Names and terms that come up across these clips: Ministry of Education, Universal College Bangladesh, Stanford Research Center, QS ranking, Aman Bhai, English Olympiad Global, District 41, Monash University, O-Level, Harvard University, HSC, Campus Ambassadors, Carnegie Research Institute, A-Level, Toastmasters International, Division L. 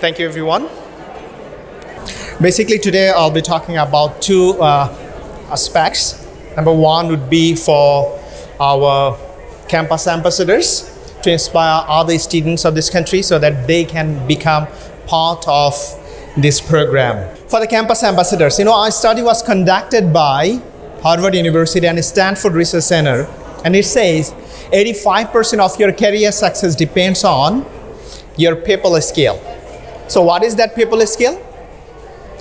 Thank you, everyone. Basically, today I'll be talking about two aspects. Number one would be for our campus ambassadors to inspire other students of this country so that they can become part of this program. For the campus ambassadors, you know, our study was conducted by Harvard University and Stanford Research Center, and it says 85% of your career success depends on your people skill. So what is that people skill?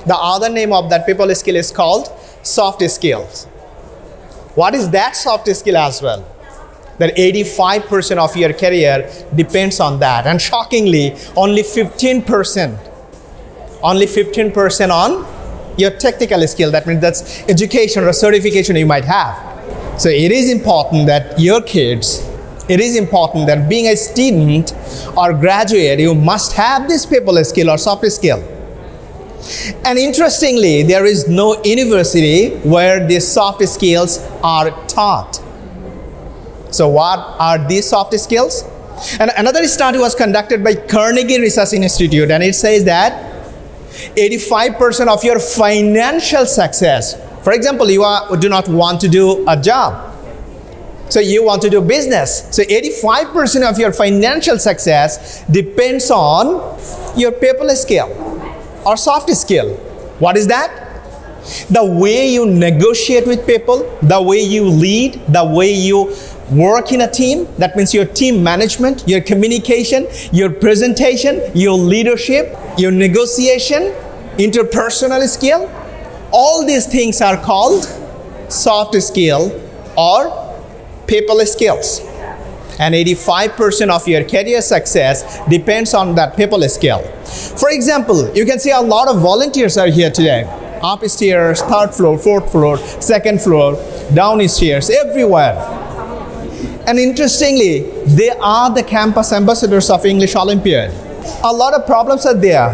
The other name of that people skill is called soft skills. What is that soft skill as well? That 85% of your career depends on that. And shockingly, only 15% on your technical skill. That means that's education or certification you might have. So it is important that your kids, it is important that being a student or graduate, you must have this people skill or soft skill. And interestingly, there is no university where these soft skills are taught. So what are these soft skills? And another study was conducted by Carnegie Research Institute, and it says that 85% of your financial success, for example, do not want to do a job, so you want to do business. So 85% of your financial success depends on your people skill or soft skill. What is that? The way you negotiate with people, the way you lead, the way you work in a team. That means your team management, your communication, your presentation, your leadership, your negotiation, interpersonal skill. All these things are called soft skill or people skills. And 85% of your career success depends on that people skill. For example, you can see a lot of volunteers are here today. Upstairs, third floor, fourth floor, second floor, downstairs, everywhere. And interestingly, they are the campus ambassadors of English Olympiad. A lot of problems are there,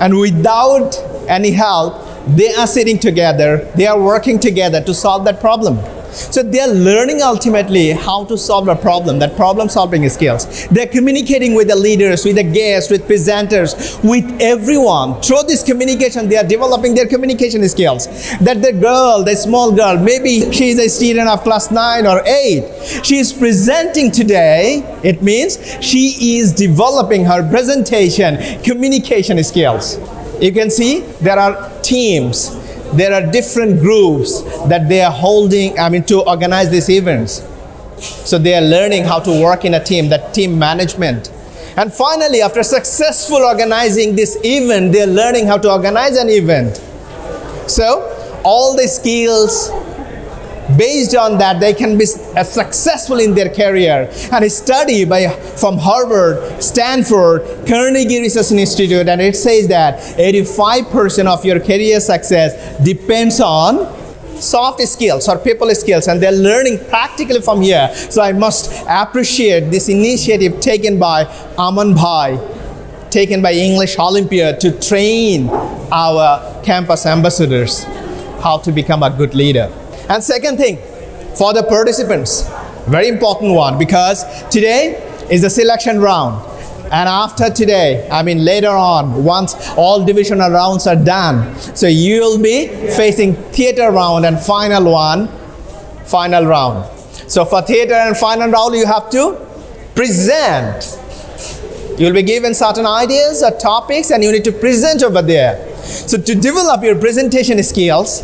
and without any help, they are sitting together, they are working together to solve that problem. So they are learning ultimately how to solve a problem, that problem solving skills. They are communicating with the leaders, with the guests, with presenters, with everyone. Through this communication, they are developing their communication skills. That the girl, the small girl, maybe she is a student of class 9 or 8. She is presenting today. It means she is developing her presentation, communication skills. You can see there are teams. There are different groups that they are holding, to organize these events. So they are learning how to work in a team, that team management. And finally, after successful organizing this event, they are learning how to organize an event. So all the skills, based on that, they can be successful in their career. And a study from Harvard, Stanford, Carnegie Research Institute, and it says that 85% of your career success depends on soft skills or people skills, and they're learning practically from here. So I must appreciate this initiative taken by Aman Bhai, taken by English Olympiad, to train our campus ambassadors how to become a good leader. And second thing, for the participants, very important one, because today is the selection round. And after today, later on, once all divisional rounds are done, so you'll be facing theater round and final round. So for theater and final round, you have to present. You'll be given certain ideas or topics, and you need to present over there. So to develop your presentation skills,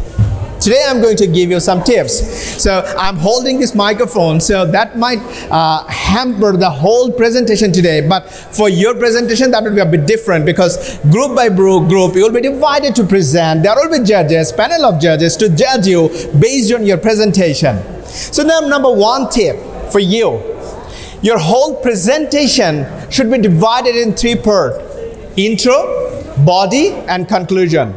today I'm going to give you some tips. So I'm holding this microphone, so that might hamper the whole presentation today. But for your presentation, that will be a bit different, because group by group, you will be divided to present. There will be judges, panel of judges to judge you based on your presentation. So now, number one tip for you. Your whole presentation should be divided in three parts: intro, body, and conclusion.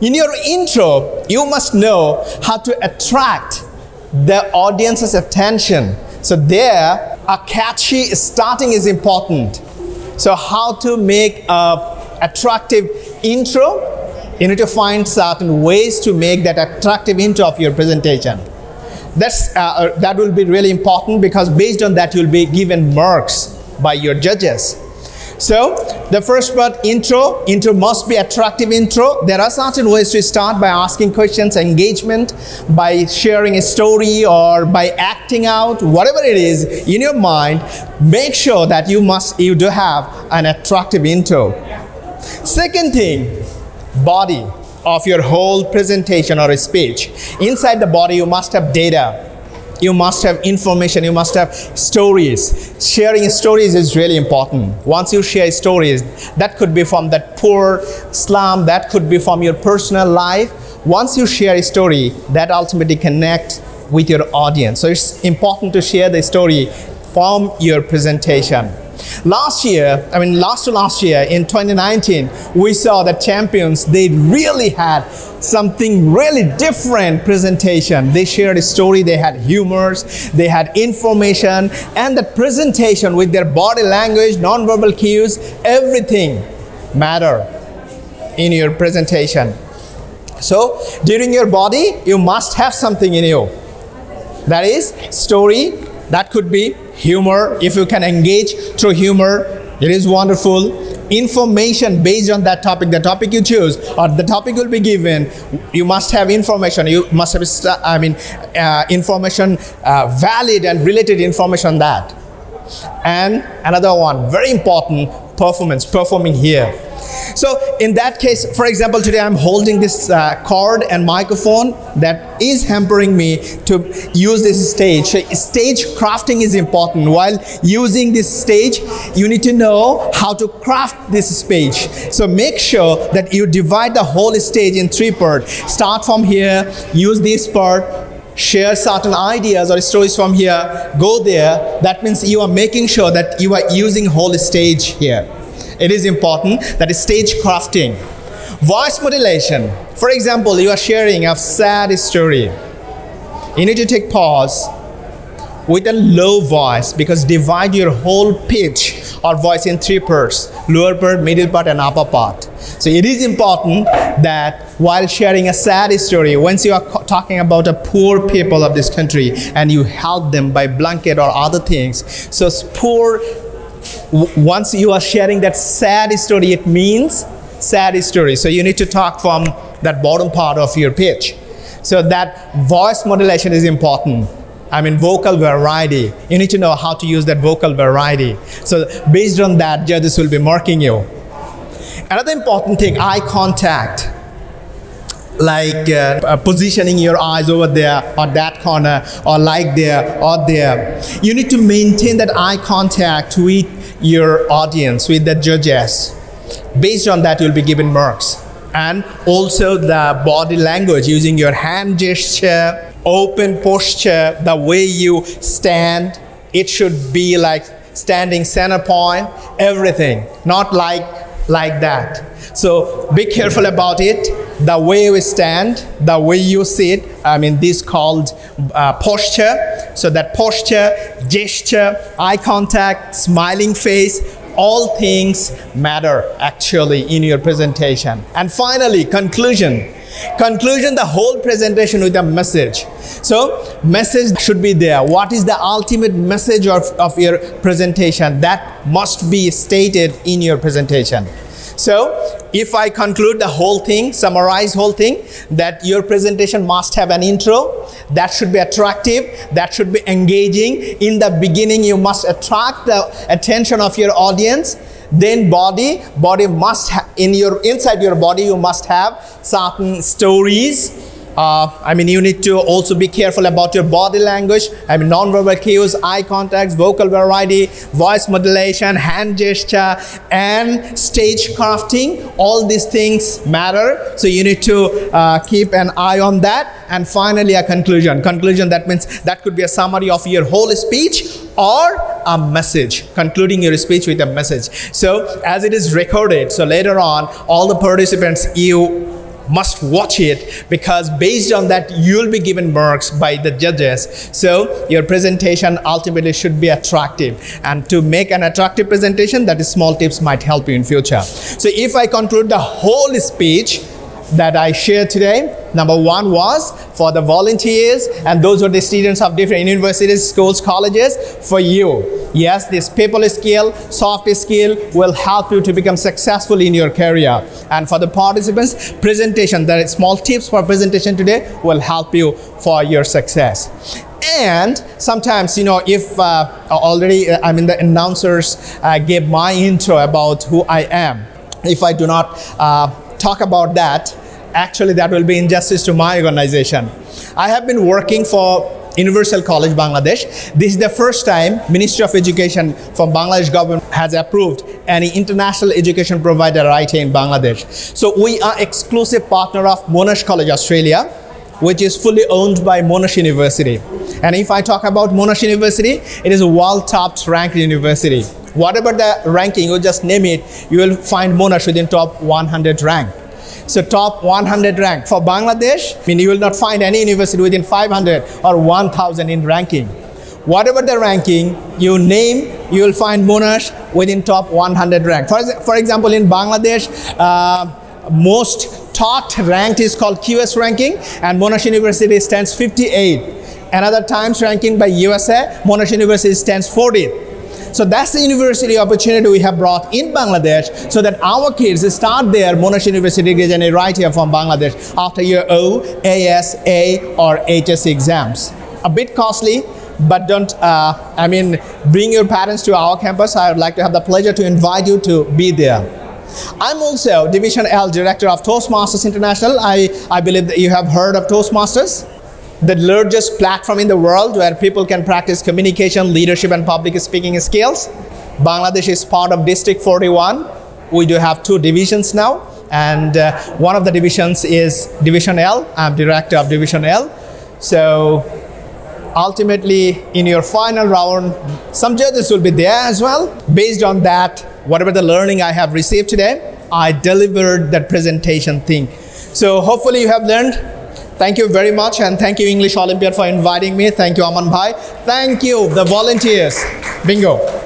In your intro, you must know how to attract the audience's attention. So there, a catchy starting is important. So how to make an attractive intro? You need to find certain ways to make that attractive intro of your presentation. That will be really important, because based on that, you'll be given marks by your judges. So the first part, intro. Intro must be attractive intro. There are certain ways to start, by asking questions, engagement, by sharing a story, or by acting out, whatever it is in your mind. Make sure that you do have an attractive intro. Second thing, body of your whole presentation or a speech. Inside the body, you must have data. You must have information, you must have stories. Sharing stories is really important. Once you share stories, that could be from that poor slum, that could be from your personal life. Once you share a story, that ultimately connects with your audience. So it's important to share the story from your presentation. Last to last year in 2019, we saw that champions, they really had something really different presentation. They shared a story, they had humors, they had information, and the presentation with their body language, non-verbal cues, everything matter in your presentation. So during your body, you must have something in you. That is story, that could be humor, if you can engage through humor, it is wonderful. Information based on that topic, the topic you choose or the topic will be given, you must have information, you must have, information, valid and related information on that. And another one, very important, performance, performing here. So in that case, for example, today I'm holding this cord and microphone that is hampering me to use this stage. Stage crafting is important. While using this stage, you need to know how to craft this stage. So make sure that you divide the whole stage in three parts. Start from here, use this part, share certain ideas or stories from here, go there. That means you are making sure that you are using whole stage here. It is important, that is stage crafting. Voice modulation. For example, you are sharing a sad story. You need to take pause with a low voice, because divide your whole pitch or voice in three parts, lower part, middle part, and upper part. So it is important that while sharing a sad story, once you are talking about the poor people of this country and you help them by blanket or other things, so poor, once you are sharing that sad story, it means sad story. So you need to talk from that bottom part of your pitch. So that voice modulation is important. Vocal variety. You need to know how to use that vocal variety. So based on that, judges will be marking you. Another important thing, eye contact. Like positioning your eyes over there or that corner or like there or there. You need to maintain that eye contact with your audience, with the judges. Based on that, you'll be given marks. And also the body language, using your hand gesture, open posture, the way you stand, it should be like standing center point, everything, not like that. So be careful about it, the way we stand, the way you sit, this called posture. So that posture, gesture, eye contact, smiling face, all things matter actually in your presentation. And finally, conclusion. Conclusion, the whole presentation with a message. So message should be there. What is the ultimate message of your presentation? That must be stated in your presentation. So if I conclude the whole thing, summarize whole thing, that your presentation must have an intro, that should be attractive, that should be engaging. In the beginning, you must attract the attention of your audience. Then body must have, inside your body, you must have certain stories. You need to also be careful about your body language. Non-verbal cues, eye contacts, vocal variety, voice modulation, hand gesture, and stage crafting. All these things matter. So you need to keep an eye on that. And finally, a conclusion. Conclusion, that means that could be a summary of your whole speech or a message, concluding your speech with a message. So as it is recorded, so later on, all the participants, you must watch it, because based on that, you'll be given marks by the judges. So your presentation ultimately should be attractive, and to make an attractive presentation, that is, small tips might help you in future. So if I conclude the whole speech that I shared today, number one was for the volunteers and those who are the students of different universities, schools, colleges, for you. Yes, this people skill, soft skill will help you to become successful in your career. And for the participants, presentation, there are small tips for presentation today will help you for your success. And sometimes, you know, if already, I mean, the announcers gave my intro about who I am. If I do not talk about that, actually that will be injustice to my organization. I have been working for Universal College Bangladesh. This is the first time Ministry of Education from Bangladesh government has approved any international education provider right here in Bangladesh. So we are exclusive partner of Monash College Australia, which is fully owned by Monash University. And if I talk about Monash University, it is a world-top ranked university. Whatever the ranking, you just name it, you will find Monash within top 100 rank. So top 100 rank for Bangladesh, I mean, you will not find any university within 500 or 1,000 in ranking. Whatever the ranking you name, you will find Monash within top 100 rank. For example, in Bangladesh, most taught ranked is called QS ranking, and Monash University stands 58th. Another times ranking by USA, Monash University stands 40th. So that's the university opportunity we have brought in Bangladesh so that our kids start their Monash University journey right here from Bangladesh after year O, AS, A or HS exams. A bit costly, but don't, I mean, bring your parents to our campus. I would like to have the pleasure to invite you to be there. I'm also Division L Director of Toastmasters International. I believe that you have heard of Toastmasters, the largest platform in the world where people can practice communication, leadership, and public speaking skills. Bangladesh is part of District 41. We do have two divisions now, and one of the divisions is Division L. I'm director of Division L. So ultimately, in your final round, some judges will be there as well. Based on that, whatever the learning I have received today, I delivered that presentation thing. So hopefully you have learned. Thank you very much, and thank you English Olympiad for inviting me. Thank you Aman Bhai. Thank you the volunteers. Bingo.